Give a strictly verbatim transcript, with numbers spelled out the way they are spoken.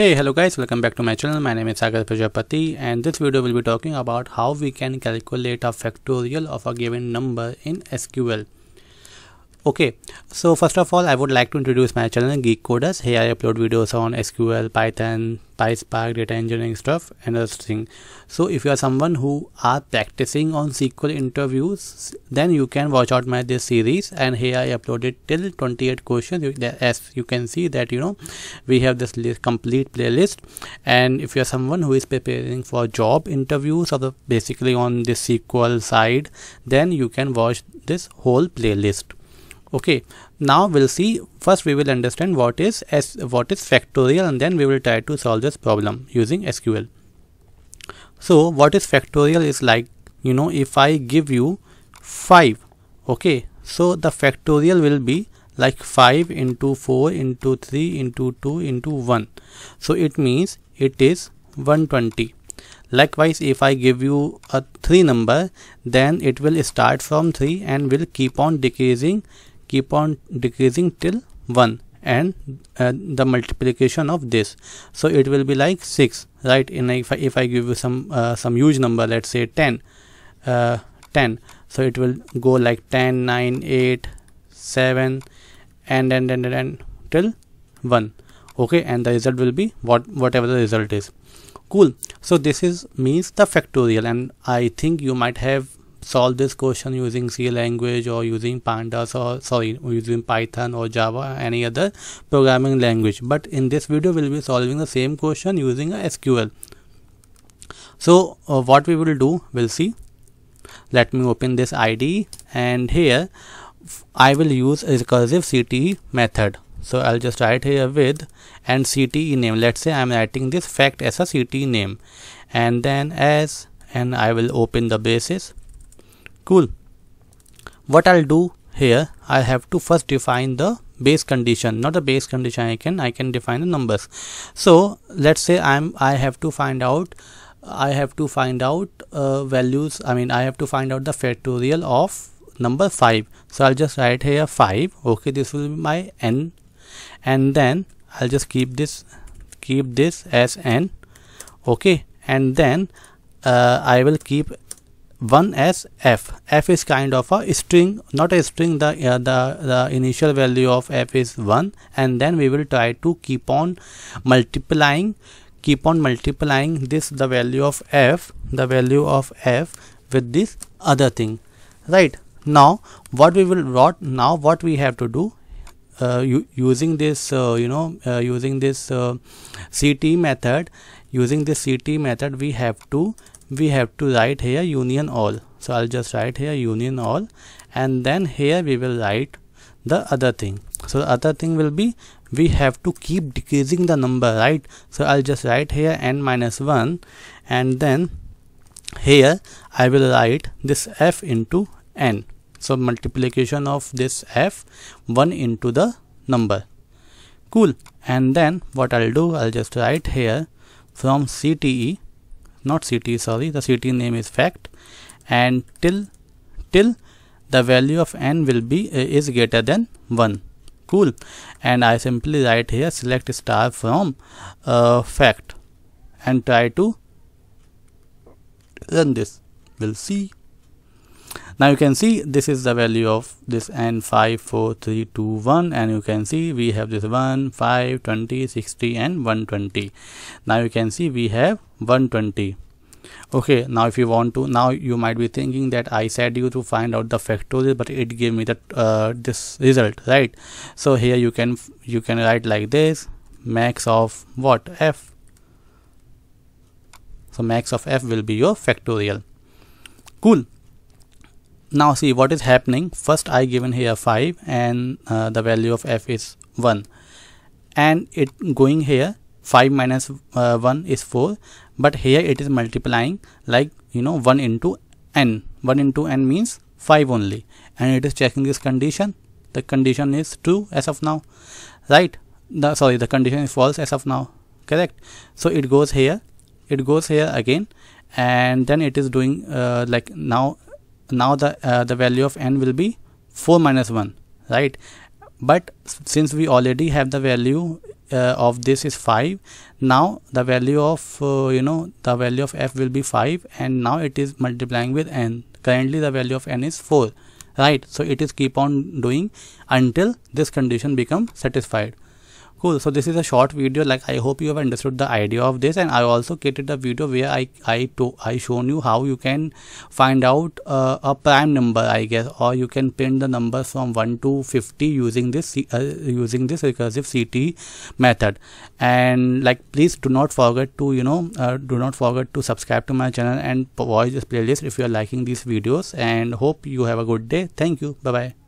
Hey, hello guys, welcome back to my channel. My name is Sagar Prajapati and this video will be talking about how we can calculate a factorial of a given number in S Q L. Okay, so first of all I would like to introduce my channel Geek Coders. Here I upload videos on S Q L, Python, PySpark, data engineering stuff and other thing. So if you are someone who are practicing on S Q L interviews, then you can watch out my this series, and here I uploaded till twenty-eight questions. As you can see that you know we have this list, complete playlist, and if you are someone who is preparing for job interviews or the basically on the S Q L side, then you can watch this whole playlist. Okay, now we'll see. First we will understand what is as what is factorial, and then we will try to solve this problem using S Q L. So what is factorial is like, you know, if I give you five, okay, so the factorial will be like five into four into three into two into one. So it means it is one hundred twenty. Likewise, if I give you a three number, then it will start from three and will keep on decreasing keep on decreasing till one, and uh, the multiplication of this, so it will be like six, right? And if I, if I give you some uh, some huge number, let's say ten, uh, ten, so it will go like ten, nine, eight, seven, and and and, and, and till one. Okay, and the result will be what whatever the result is. Cool. So this is means the factorial, and I think you might have solve this question using C language or using pandas or sorry using Python or Java, any other programming language, but in this video we'll be solving the same question using a S Q L. So uh, what we will do, we'll see. Let me open this I D E, and here I will use a recursive C T E method. So I'll just write here with and C T E name. Let's say I'm writing this fact as a C T E name, and then as and I will open the basis. Cool. What I'll do here, I have to first define the base condition, not the base condition. I can I can define the numbers. So let's say I'm I have to find out I have to find out uh, values. I mean I have to find out the factorial of number five. So I'll just write here five. Okay, this will be my n, and then I'll just keep this keep this as n. Okay, and then uh, I will keep one as f. F is kind of a string, not a string. The uh, the the initial value of f is one, and then we will try to keep on multiplying, keep on multiplying this the value of f, the value of f with this other thing, right? Now what we will write now what we have to do uh, you, using this uh, you know uh, using this uh, C T method, using this C T method, we have to. we have to write here union all. So I'll just write here union all, and then here we will write the other thing. So the other thing will be, we have to keep decreasing the number, right? So I'll just write here n minus one, and then here I will write this f into n. So multiplication of this f, one into the number. Cool. And then what I'll do, I'll just write here from C T E, not C T E, sorry, the C T E name is fact, and till till the value of n will be is greater than one. Cool. And I simply write here select star from uh, fact and try to run this. We'll see. Now you can see this is the value of this n five, four, three, two, one, and you can see we have this one, five, twenty, sixty and one hundred twenty. Now you can see we have one hundred twenty. Okay, now if you want to, now you might be thinking that I said you to find out the factorial, but it gave me that uh, this result, right? So here you can you can write like this, max of what f. So max of f will be your factorial. Cool. Now see what is happening. First I given here five, and uh, the value of f is one, and it going here five minus uh, one is four, but here it is multiplying like you know one into n. one into n means five only, and it is checking this condition. The condition is true as of now, right? The sorry the condition is false as of now, correct? So it goes here, it goes here again, and then it is doing uh, like now now the uh, the value of n will be four minus one, right? But since we already have the value uh, of this is five. Now the value of uh, you know the value of f will be five, and now it is multiplying with n. Currently the value of n is four, right? So it is keep on doing until this condition becomes satisfied. Cool. So this is a short video. Like, I hope you have understood the idea of this, and I also created a video where I I to, I shown you how you can find out uh, a prime number, I guess, or you can print the numbers from one to fifty using this uh, using this recursive C T method. And like, please do not forget to you know uh, do not forget to subscribe to my channel and watch this playlist if you are liking these videos. And hope you have a good day. Thank you. Bye bye.